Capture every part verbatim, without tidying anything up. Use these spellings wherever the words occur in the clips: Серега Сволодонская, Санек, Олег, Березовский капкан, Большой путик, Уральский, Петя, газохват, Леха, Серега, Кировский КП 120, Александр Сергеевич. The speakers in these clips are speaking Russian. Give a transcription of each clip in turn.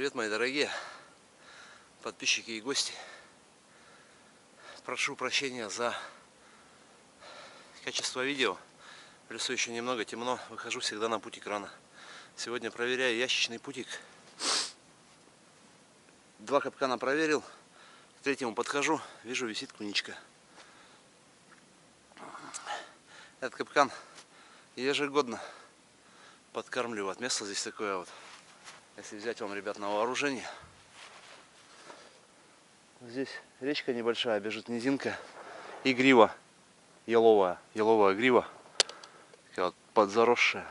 Привет, мои дорогие подписчики и гости. Прошу прощения за качество видео. В лесу еще немного темно. Выхожу всегда на путик рано. Сегодня проверяю ящичный путик. Два капкана проверил. К третьему подхожу. Вижу, висит куничка. Этот капкан ежегодно подкармливаю. Место здесь такое вот. Если взять вам, ребят, на вооружение. Здесь речка небольшая, бежит низинка. И грива еловая. Еловая грива. Такая вот подзаросшая.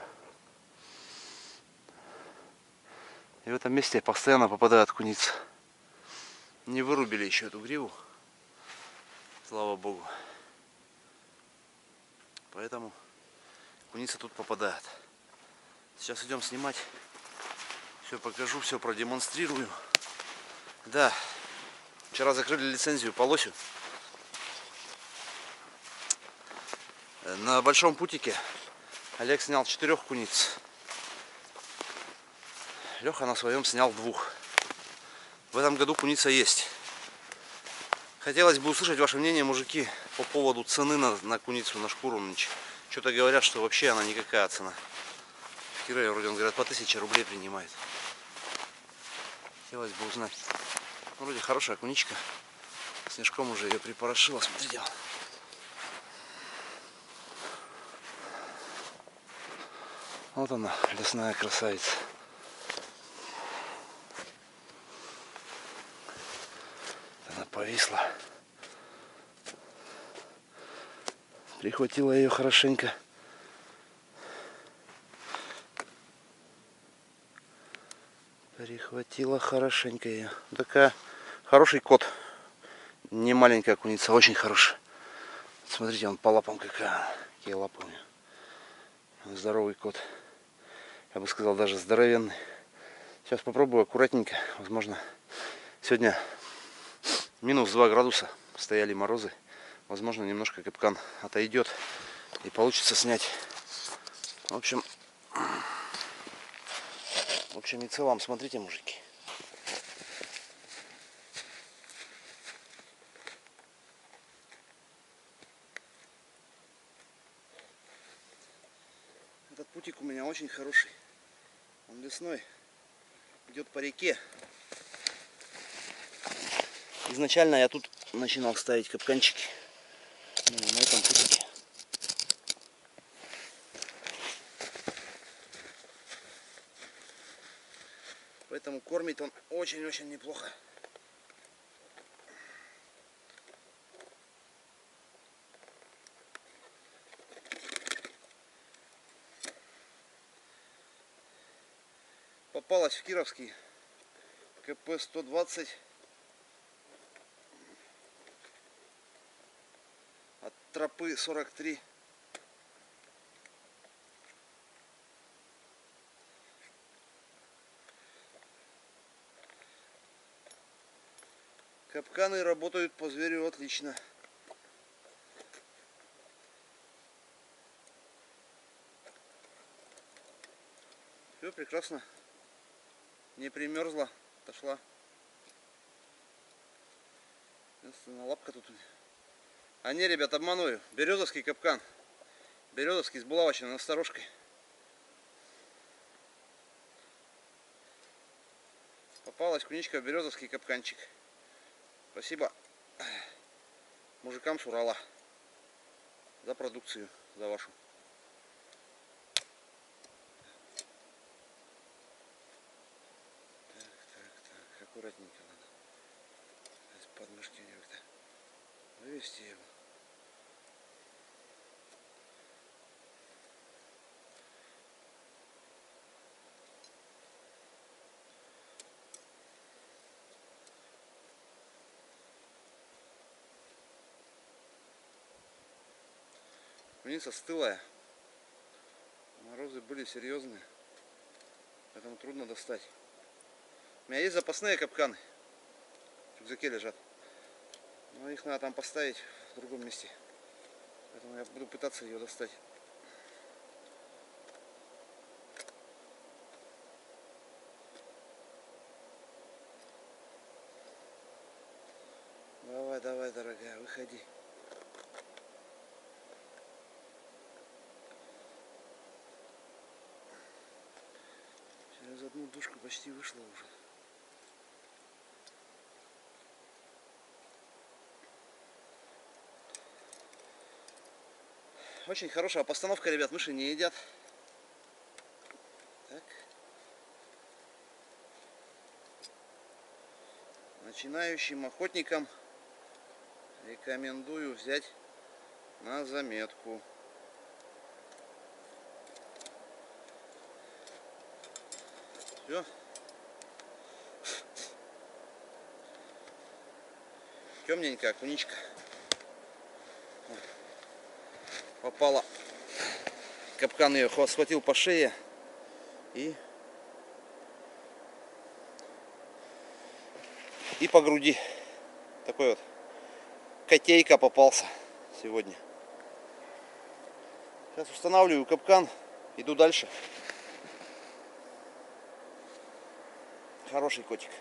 И в этом месте постоянно попадают куницы. Не вырубили еще эту гриву. Слава богу. Поэтому куница тут попадает. Сейчас идем снимать. Все покажу, все продемонстрирую. Да, вчера закрыли лицензию по лосю. На большом путике Олег снял четырех куниц. Леха на своем снял двух. В этом году куница есть. Хотелось бы услышать ваше мнение, мужики, по поводу цены на, на куницу, на шкуру. Что-то говорят, что вообще она никакая цена. В Кирове, вроде, он, говорят, по тысяче рублей принимает. Хотелось бы узнать. Вроде хорошая куничка. Снежком уже ее припорошила. Смотрите. Вот она, лесная красавица. Она повисла. Прихватила ее хорошенько. Прихватила хорошенько ее. Такая хороший кот. Не маленькая куница, очень хорошая. Смотрите, он по лапам какая. Какие лапы у нее. Здоровый кот. Я бы сказал, даже здоровенный. Сейчас попробую аккуратненько. Возможно, сегодня минус два градуса. Стояли морозы. Возможно, немножко капкан отойдет. И получится снять. В общем... В общем и целом, смотрите, мужики. Этот путик у меня очень хороший. Он лесной. Идет по реке. Изначально я тут начинал ставить капканчики. На этом путике. Поэтому кормит он очень-очень неплохо. Попалась в Кировский КП сто двадцать от тропы сорок три. Капканы работают по зверю отлично. Все прекрасно. Не примерзла, отошла. Единственная лапка тут. А не, ребят, обманую. Березовский капкан. Березовский с булавочной насторожкой. Попалась куничка в березовский капканчик. Спасибо мужикам с Урала за продукцию, за вашу. Так, так, так, аккуратненько надо. Из подмышки не как-то вывести его. Куница стылая, морозы были серьезные, поэтому трудно достать. У меня есть запасные капканы, в рюкзаке лежат, но их надо там поставить в другом месте, поэтому я буду пытаться ее достать. Давай, давай, дорогая, выходи. Через одну душку почти вышла уже. Очень хорошая постановка, ребят, мыши не едят. Так. Начинающим охотникам рекомендую взять на заметку. Все. Темненькая окуничка. Попала. Капкан ее схватил по шее и, и по груди. Такой вот котейка попался сегодня. Сейчас устанавливаю капкан, иду дальше. Хороший котик.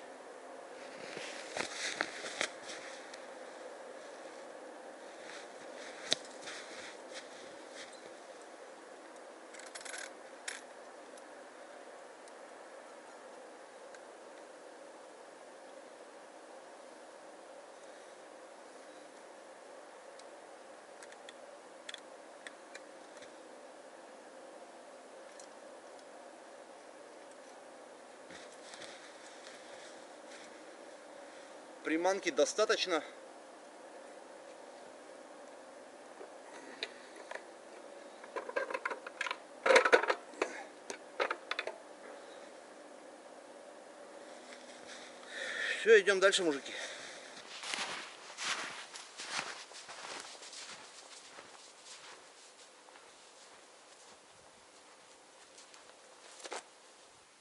Приманки достаточно. Все, идем дальше, мужики.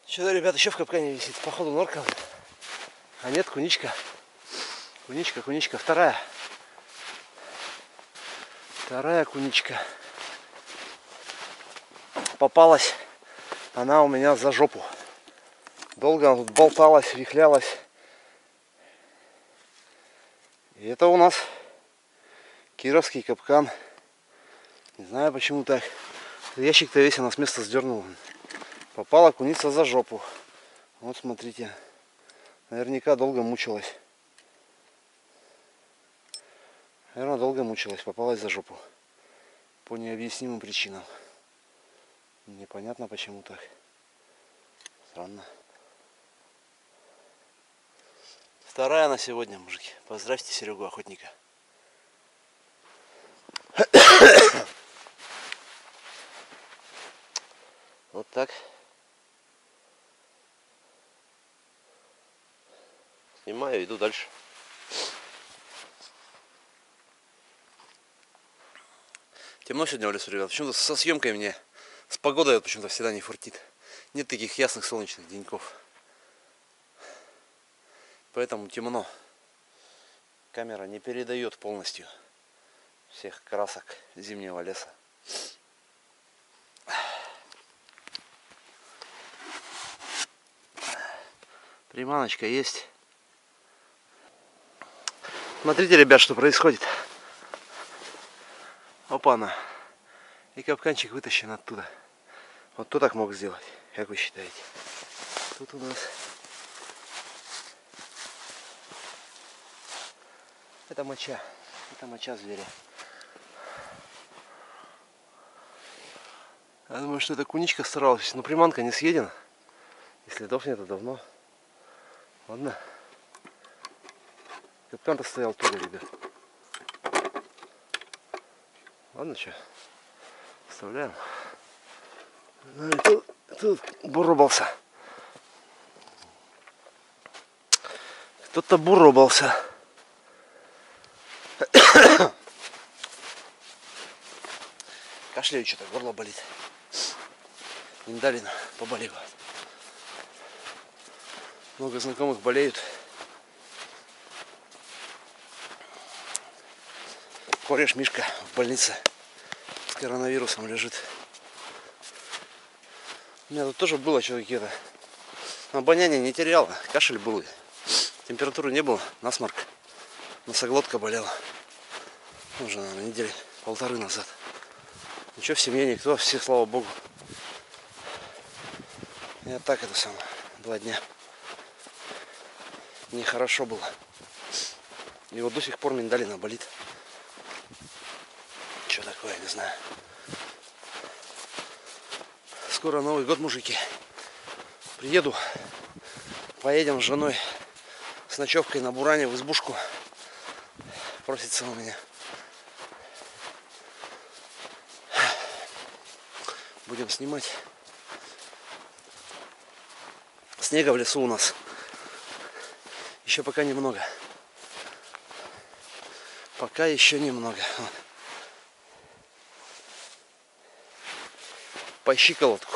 Что-то, ребята, еще в капкане висит. Походу норка. А нет, куничка. Куничка, куничка, вторая. Вторая куничка. Попалась она у меня за жопу. Долго она тут болталась, вихлялась. И это у нас кировский капкан. Не знаю, почему так. Ящик-то весь она с места сдернула. Попала куница за жопу. Вот смотрите. Наверняка долго мучилась. Наверное, долго мучилась, попалась за жопу. По необъяснимым причинам. Непонятно, почему так. Странно. Вторая на сегодня, мужики. Поздравьте Серегу, охотника. Вот так. Снимаю, иду дальше. Темно сегодня в лесу, ребят. Почему-то со съемкой мне, с погодой почему-то всегда не фартит. Нет таких ясных солнечных деньков. Поэтому темно. Камера не передает полностью всех красок зимнего леса. Приманочка есть. Смотрите, ребят, что происходит. Опа-на. И капканчик вытащен оттуда. Вот кто так мог сделать, как вы считаете? Тут у нас... Это моча. Это моча зверя. Я думаю, что эта куничка старалась. Но приманка не съедена. И следов нету давно. Ладно. Капкан-то стоял туда, ребят. Ладно, что, оставляем. Ну, и тут, тут буробался. Кто-то буробался. Кашляю, что-то горло болит. Миндалина поболела. Много знакомых болеют. Кореш Мишка в больнице с коронавирусом лежит. У меня тут тоже было что-то какие-то. Обоняние не теряло, кашель был, температуры не было, насморк. носоглотка болела. Уже, наверное, недели полторы назад. Ничего в семье, никто, все, слава богу. Я так это самое, два дня. Нехорошо было. И вот до сих пор миндалина болит. Что такое, не знаю. Скоро Новый год, мужики. Приеду, поедем с женой с ночевкой на буране в избушку. Просится у меня. Будем снимать. Снега в лесу у нас еще пока немного. Пока еще немного. По щиколотку.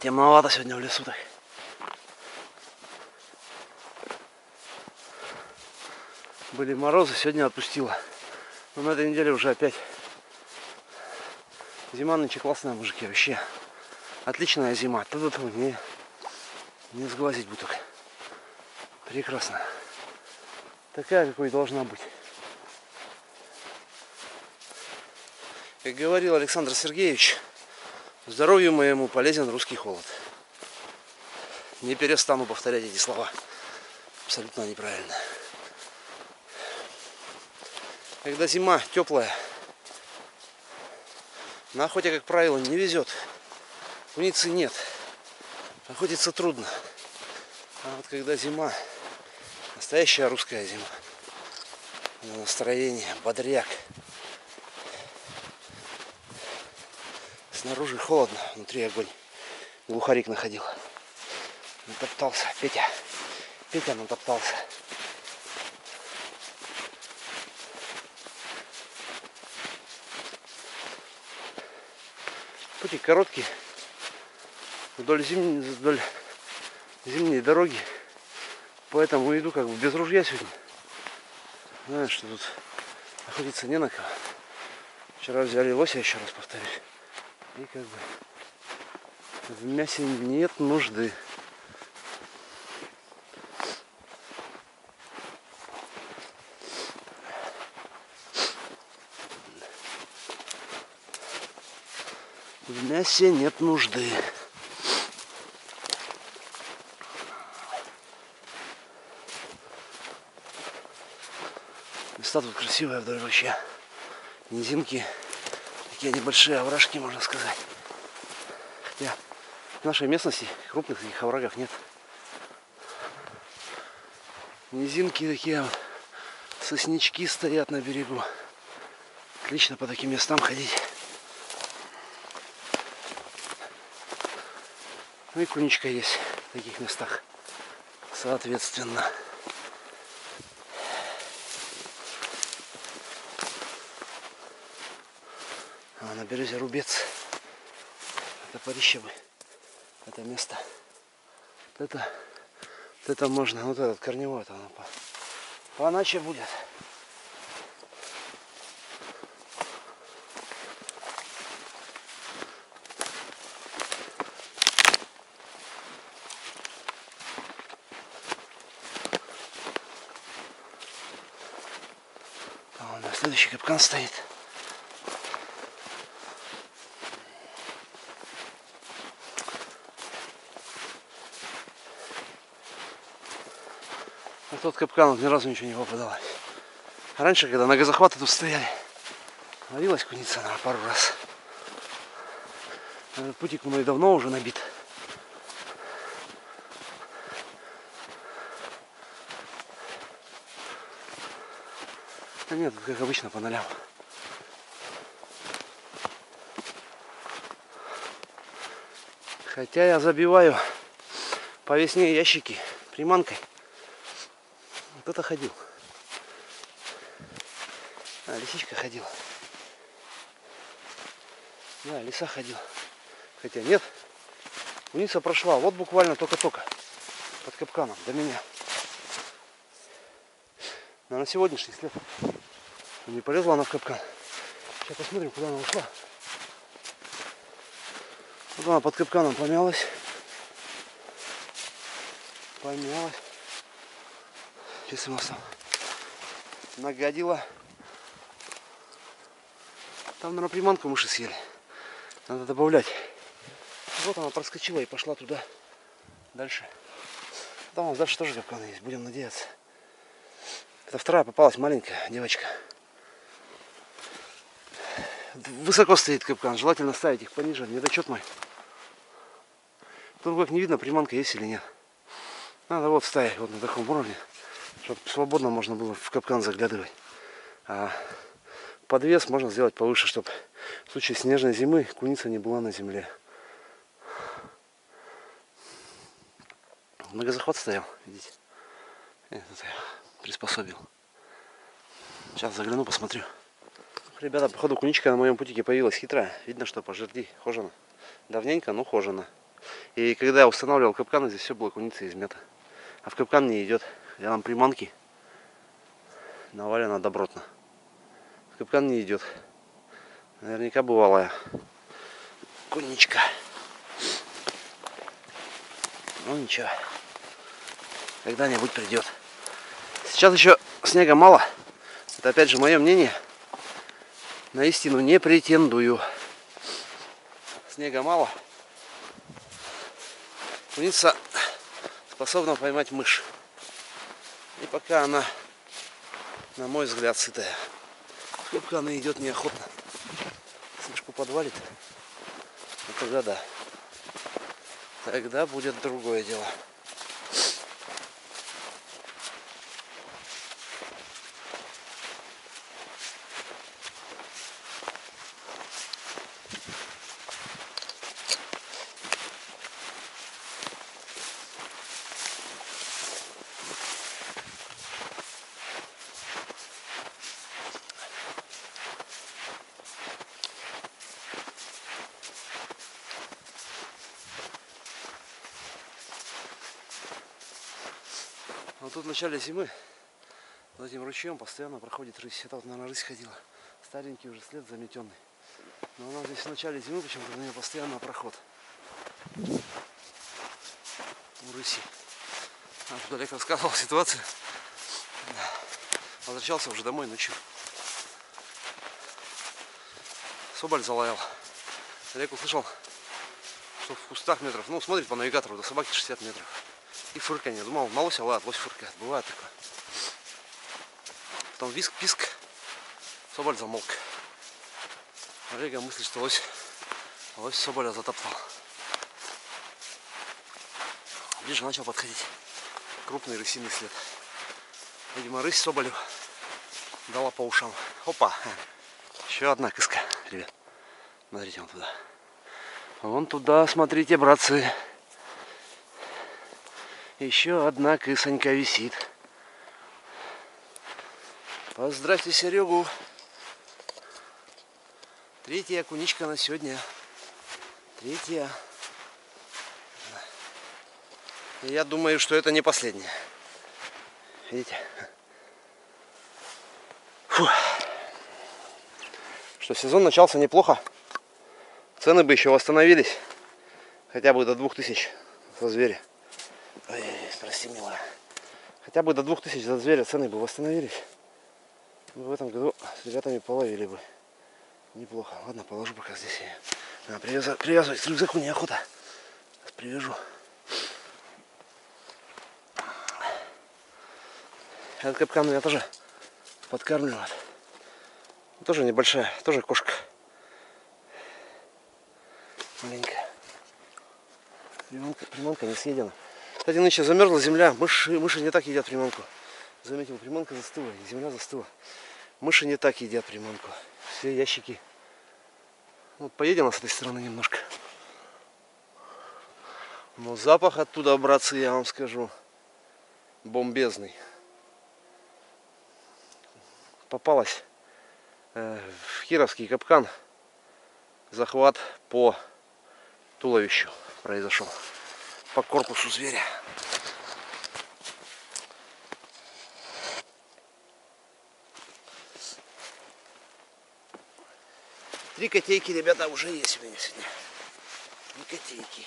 Темновато сегодня в лесу так. Были морозы, сегодня отпустило. Но на этой неделе уже опять. Зима нынче классная, мужики, вообще. Отличная зима. Тут не, не сглазить буток. Прекрасно. Такая, какой должна быть. Как говорил Александр Сергеевич, здоровью моему полезен русский холод. Не перестану повторять эти слова. Абсолютно неправильно. Когда зима теплая, на охоте, как правило, не везет. Куницы нет. Охотиться трудно. А вот когда зима, настоящая русская зима, настроение, бодряк. Снаружи холодно, внутри огонь. Глухарик находил. Натоптался. Петя. Петя натоптался. Путик короткий. Вдоль зимней, вдоль зимней дороги. Поэтому иду как бы без ружья сегодня. Знаешь, что тут находиться не на кого. Вчера взяли лося, еще раз повторюсь. И как бы в мясе нет нужды. В мясе нет нужды. Места тут красивые вдоль ручья. Низинки. Такие небольшие овражки, можно сказать. Хотя в нашей местности крупных таких оврагов нет. Низинки такие вот. Соснички стоят на берегу. Отлично по таким местам ходить. Ну и куничка есть в таких местах. Соответственно. На березе рубец. Это порищевый. Это место. Вот это, вот это можно. Вот этот корневой. Это оно по, поначе будет. Там у нас следующий капкан стоит. Тот капкан, вот ни разу ничего не попадалось. Раньше, когда на газохваты тут стояли, ловилась куница, наверное, пару раз. Этот путик мной давно уже набит. Да нет, как обычно, по нолям. Хотя я забиваю по весне ящики приманкой. Кто-то ходил. А, лисичка ходила. Да, лиса ходила. Хотя нет. Куница прошла. Вот буквально только-только. Под капканом. До меня. Но на сегодняшний след не полезла она в капкан. Сейчас посмотрим, куда она ушла. Вот она под капканом помялась. Помялась. Сейчас ему сам нагадила. Там, наверное, приманку мыши съели. Надо добавлять. Вот она проскочила и пошла туда. Дальше. Там у нас дальше тоже капкан есть. Будем надеяться. Это вторая попалась маленькая девочка. Высоко стоит капкан, желательно ставить их пониже, недочет мой. Потом как не видно, приманка есть или нет. Надо вот ставить вот на таком уровне, чтобы свободно можно было в капкан заглядывать. А подвес можно сделать повыше, чтобы в случае снежной зимы куница не была на земле. Многозахват стоял, видите? Это я приспособил. Сейчас загляну, посмотрю. Ребята, походу куничка на моем путике появилась хитрая. Видно, что по жерди хожена. Давненько, но хожена. И когда я устанавливал капканы, здесь все было куница измято. А в капкан не идет. Я нам приманки навалена добротно. В капкан не идет. Наверняка бывалая куничка. Ну ничего. Когда-нибудь придет. Сейчас еще снега мало. Это опять же мое мнение. На истину не претендую. Снега мало. Куница способна поймать мышь. И пока она, на мой взгляд, сытая. Сколько она идет неохотно. Мышку подвалит. Ну тогда да. Тогда будет другое дело. Вот тут в начале зимы за этим ручьем постоянно проходит рысь. Это вот, наверное, рысь ходила. Старенький уже след заметенный. Но у нас здесь в начале зимы почему-то на нее постоянно проход. У рыси. А тут Олег рассказывал ситуацию. Возвращался уже домой ночью. Соболь залаял. Олег услышал, что в кустах метров. Ну, смотрит по навигатору, до собаки шестьдесят метров. И фырканье. Думал, малося, ладно, лось фыркает. Бывает такое. Потом виск-писк. Соболь замолк. Олега мыслит, что лось, лось соболя затоптал. Ближе начал подходить. Крупный рысиный след. Видимо, рысь соболю дала по ушам. Опа! Еще одна кыска, ребят. Смотрите, вон туда. Вон туда, смотрите, братцы. Еще одна кысонька висит. Поздравьте Серегу. Третья куничка на сегодня. Третья. Я думаю, что это не последняя. Видите? Фу. Что, сезон начался неплохо. Цены бы еще восстановились. Хотя бы до двух тысяч со зверя. Ой, прости, милая. Хотя бы до двух тысяч за зверя цены бы восстановились. Мы в этом году с ребятами половили бы. Неплохо. Ладно, положу пока здесь. Надо привязывать, привязывать к рюкзаку неохота. Сейчас привяжу. Этот капкан я тоже подкармливал. Тоже небольшая, тоже кошка. Маленькая. Приманка, приманка не съедена. Кстати, нынче замерзла земля, мыши, мыши не так едят приманку. Заметил, приманка застыла, и земля застыла. Мыши не так едят приманку. Все ящики. Вот поедем с этой стороны немножко. Но запах оттуда, братцы, я вам скажу, бомбезный. Попалась э, в Кировский капкан. Захват по туловищу произошел. По корпусу зверя. Три котейки, ребята, уже есть у меня сегодня. Три котейки.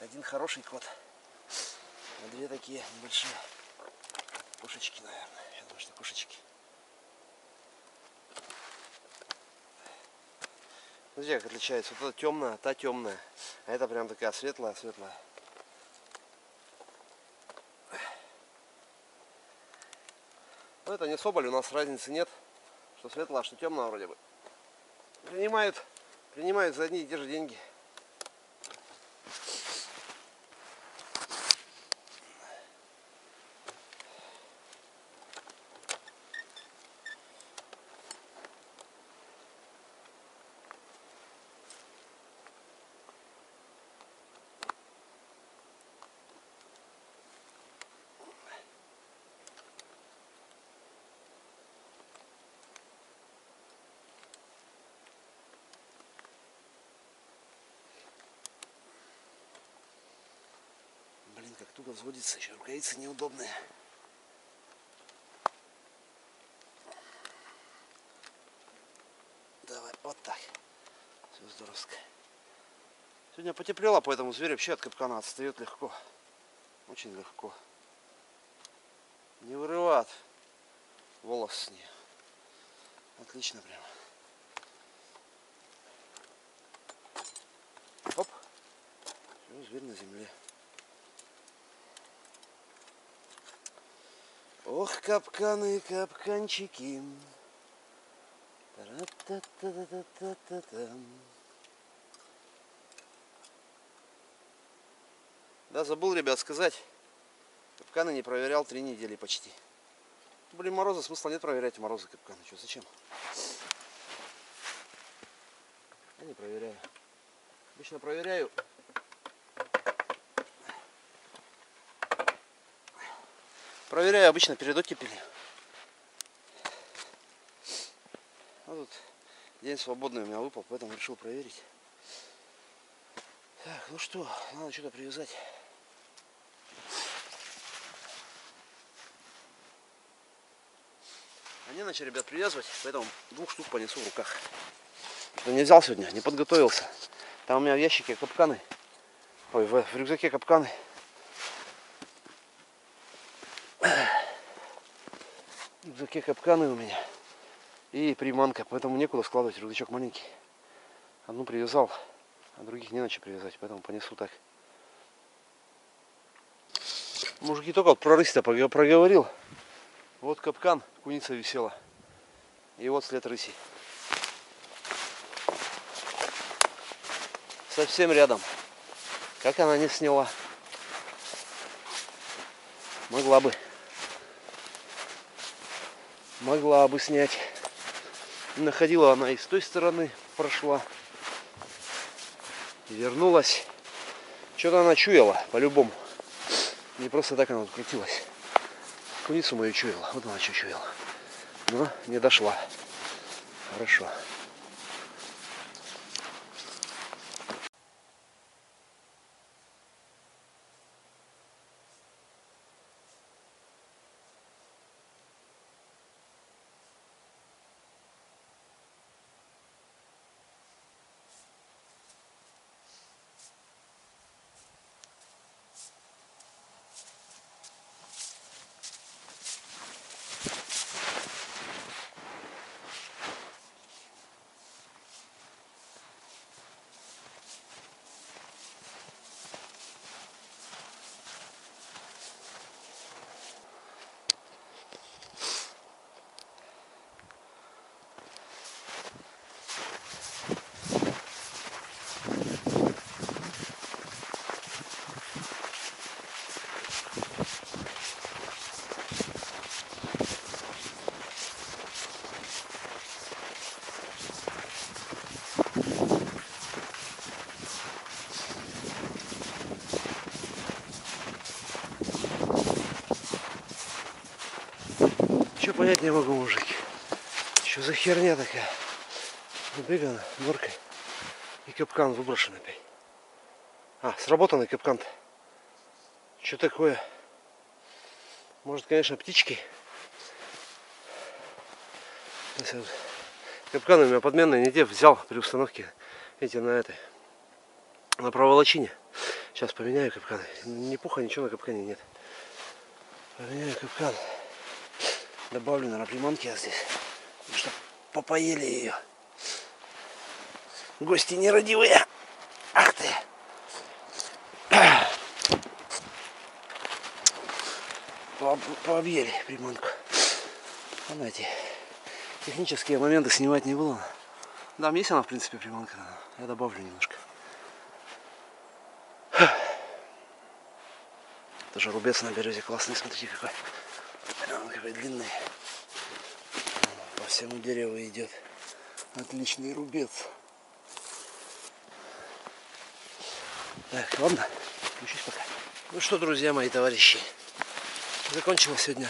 Один хороший кот. А две такие большие кошечки, наверное. Я думаю, что кошечки. Смотрите, как отличается. Вот эта темная, та темная. А это прям такая светлая, светлая. Но это не соболь, у нас разницы нет. Что светлая, что темная вроде бы. Принимают, принимают за одни и те же деньги. Как туго взводится, еще рукавицы неудобные. Давай, вот так. Все здоровское. Сегодня потеплело, поэтому зверь вообще от капкана отстает легко. Очень легко. Не вырывает волос с нее. Отлично прямо. Оп. Все, зверь на земле. Ох, капканы, капканчики. Да, забыл, ребят, сказать. Капканы не проверял три недели почти. Блин, морозы, смысла нет проверять морозы капканы. Что, зачем? Я не проверяю. Обычно проверяю. Проверяю обычно перед оттепелью. А тут день свободный у меня выпал, поэтому решил проверить. Так, ну что, надо что-то привязать. А не начали, ребят, привязывать, поэтому двух штук понесу в руках. Что не взял сегодня, не подготовился. Там у меня в ящике капканы. Ой, в, в рюкзаке капканы. Такие капканы у меня и приманка, поэтому некуда складывать, рюкзачок маленький. Одну привязал, а других не на что привязать, поэтому понесу так. Мужики, только вот про рысь-то проговорил. Вот капкан, куница висела. И вот след рыси. Совсем рядом. Как она не сняла? Могла бы. Могла бы снять. Находила она и с той стороны, прошла. И вернулась. Что-то она чуяла, по-любому. Не просто так она вот крутилась. Куницу мою чуяла. Вот она что чуяла. Но не дошла. Хорошо. Понять не могу, мужики, что за херня такая. Набегана норкой и капкан выброшен опять. А, сработанный капкан-то. Что такое? Может, конечно, птички. Капкан у меня подменный, не те взял при установке, видите, на этой, на проволочине. Сейчас поменяю капкан. Ни пуха, ничего на капкане нет. Поменяю капкан. Добавлю на приманки я здесь, чтобы попоели ее. Гости нерадивые. Ах ты! Пообъели приманку. Знаете, технические моменты снимать не было. Да, есть она, в принципе, приманка. Я добавлю немножко. Тоже рубец на березе классный, смотрите какой. Он какой длинный. По всему дереву идет. Отличный рубец. Так, ладно, включусь пока. Ну что, друзья мои, товарищи, закончила сегодня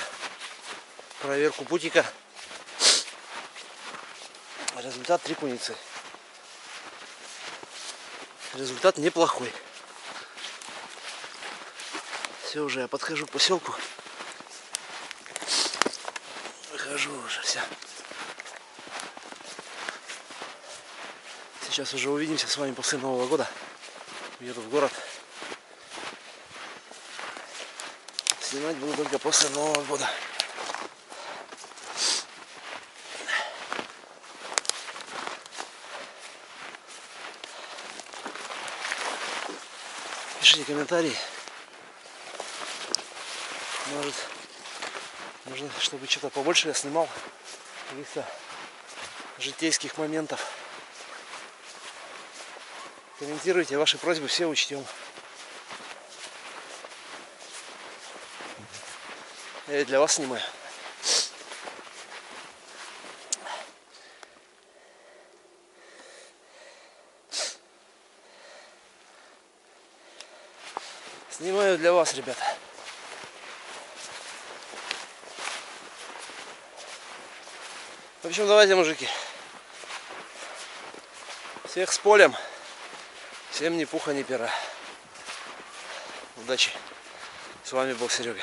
проверку путика. Результат три куницы. Результат неплохой. Все уже, я подхожу к поселку. Выхожу уже, все. Сейчас уже увидимся с вами после Нового года. Еду в город. Снимать буду только после Нового года. Пишите комментарии. Может, нужно, чтобы что-то побольше я снимал. Каких-то житейских моментов. Комментируйте, ваши просьбы все учтем. Я и для вас снимаю. Снимаю для вас, ребята. В общем, давайте, мужики. Всех с полем. Всем ни пуха, ни пера. Удачи. С вами был Серега.